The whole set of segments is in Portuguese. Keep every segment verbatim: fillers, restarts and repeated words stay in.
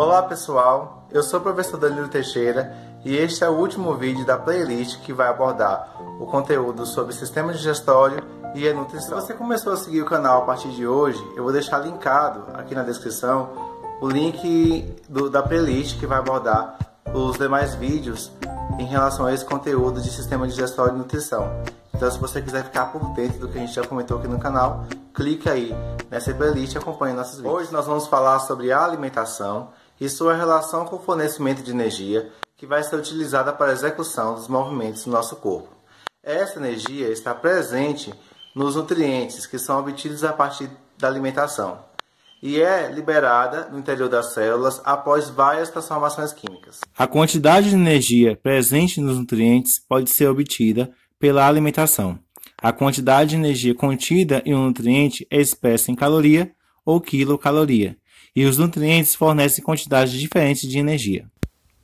Olá pessoal, eu sou o professor Danilo Teixeira e este é o último vídeo da playlist que vai abordar o conteúdo sobre sistema digestório e a nutrição. Se você começou a seguir o canal a partir de hoje, eu vou deixar linkado aqui na descrição o link do, da playlist que vai abordar os demais vídeos em relação a esse conteúdo de sistema digestório e nutrição. Então se você quiser ficar por dentro do que a gente já comentou aqui no canal, clica aí nessa playlist e acompanhe nossos vídeos. Hoje nós vamos falar sobre a alimentação e sua relação com o fornecimento de energia que vai ser utilizada para a execução dos movimentos do nosso corpo. Essa energia está presente nos nutrientes que são obtidos a partir da alimentação e é liberada no interior das células após várias transformações químicas. A quantidade de energia presente nos nutrientes pode ser obtida pela alimentação. A quantidade de energia contida em um nutriente é expressa em caloria ou quilocaloria, e os nutrientes fornecem quantidades diferentes de energia.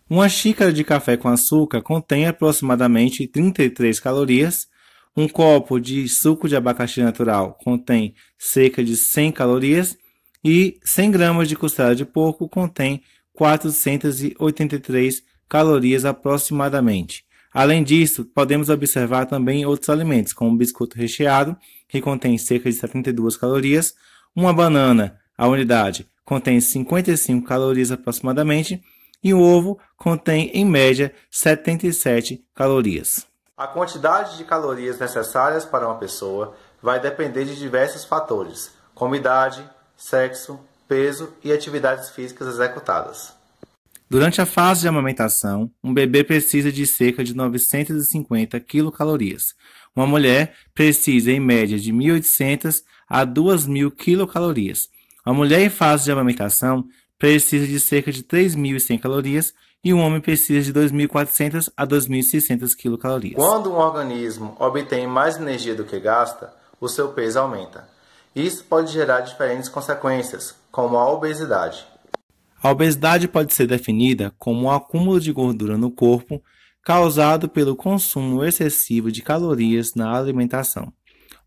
Uma xícara de café com açúcar contém aproximadamente trinta e três calorias, um copo de suco de abacaxi natural contém cerca de cem calorias, e cem gramas de costela de porco contém quatrocentas e oitenta e três calorias aproximadamente. Além disso, podemos observar também outros alimentos, como biscoito recheado, que contém cerca de setenta e duas calorias, uma banana, a unidade, contém cinquenta e cinco calorias aproximadamente, e o ovo contém, em média, setenta e sete calorias. A quantidade de calorias necessárias para uma pessoa vai depender de diversos fatores, como idade, sexo, peso e atividades físicas executadas. Durante a fase de amamentação, um bebê precisa de cerca de novecentas e cinquenta quilocalorias. Uma mulher precisa, em média, de mil e oitocentas a duas mil quilocalorias. A mulher em fase de amamentação precisa de cerca de três mil e cem calorias e o homem precisa de dois mil e quatrocentas a dois mil e seiscentas quilocalorias. Quando um organismo obtém mais energia do que gasta, o seu peso aumenta. Isso pode gerar diferentes consequências, como a obesidade. A obesidade pode ser definida como um acúmulo de gordura no corpo causado pelo consumo excessivo de calorias na alimentação.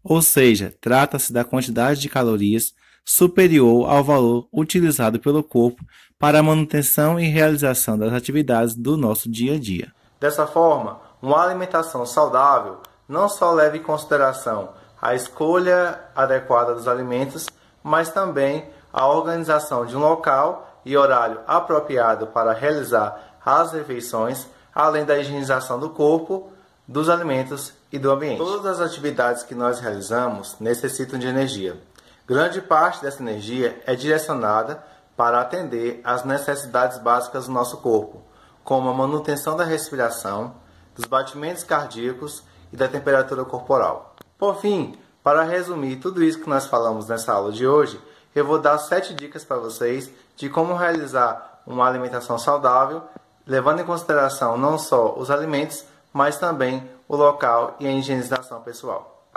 Ou seja, trata-se da quantidade de calorias superior ao valor utilizado pelo corpo para a manutenção e realização das atividades do nosso dia a dia. Dessa forma, uma alimentação saudável não só leva em consideração a escolha adequada dos alimentos, mas também a organização de um local e horário apropriado para realizar as refeições, além da higienização do corpo, dos alimentos e do ambiente. Todas as atividades que nós realizamos necessitam de energia. Grande parte dessa energia é direcionada para atender às necessidades básicas do nosso corpo, como a manutenção da respiração, dos batimentos cardíacos e da temperatura corporal. Por fim, para resumir tudo isso que nós falamos nessa aula de hoje, eu vou dar sete dicas para vocês de como realizar uma alimentação saudável, levando em consideração não só os alimentos, mas também o local e a higienização pessoal.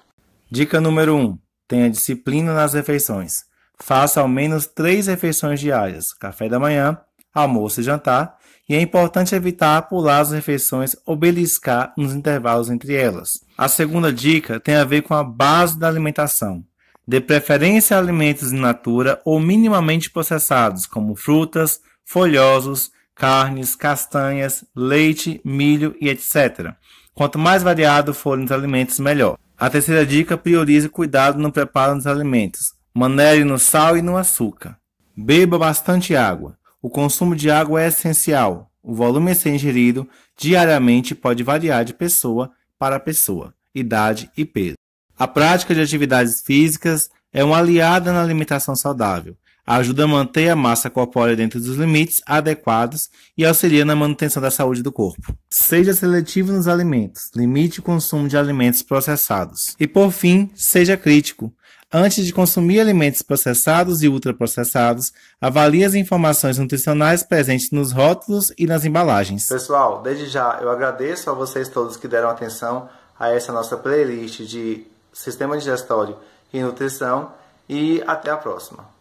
Dica número um. Tenha disciplina nas refeições. Faça ao menos três refeições diárias, café da manhã, almoço e jantar, e é importante evitar pular as refeições ou beliscar nos intervalos entre elas. A segunda dica tem a ver com a base da alimentação. Dê preferência a alimentos in natura ou minimamente processados, como frutas, folhosos, carnes, castanhas, leite, milho e etcétera. Quanto mais variado forem os alimentos, melhor. A terceira dica, priorize cuidado no preparo dos alimentos. Manere no sal e no açúcar. Beba bastante água. O consumo de água é essencial. O volume a ser ingerido diariamente pode variar de pessoa para pessoa, idade e peso. A prática de atividades físicas é uma aliada na alimentação saudável, ajuda a manter a massa corpórea dentro dos limites adequados e auxilia na manutenção da saúde do corpo. Seja seletivo nos alimentos, limite o consumo de alimentos processados. E por fim, seja crítico. Antes de consumir alimentos processados e ultraprocessados, avalie as informações nutricionais presentes nos rótulos e nas embalagens. Pessoal, desde já eu agradeço a vocês todos que deram atenção a essa nossa playlist de Sistema Digestório e Nutrição, e até a próxima.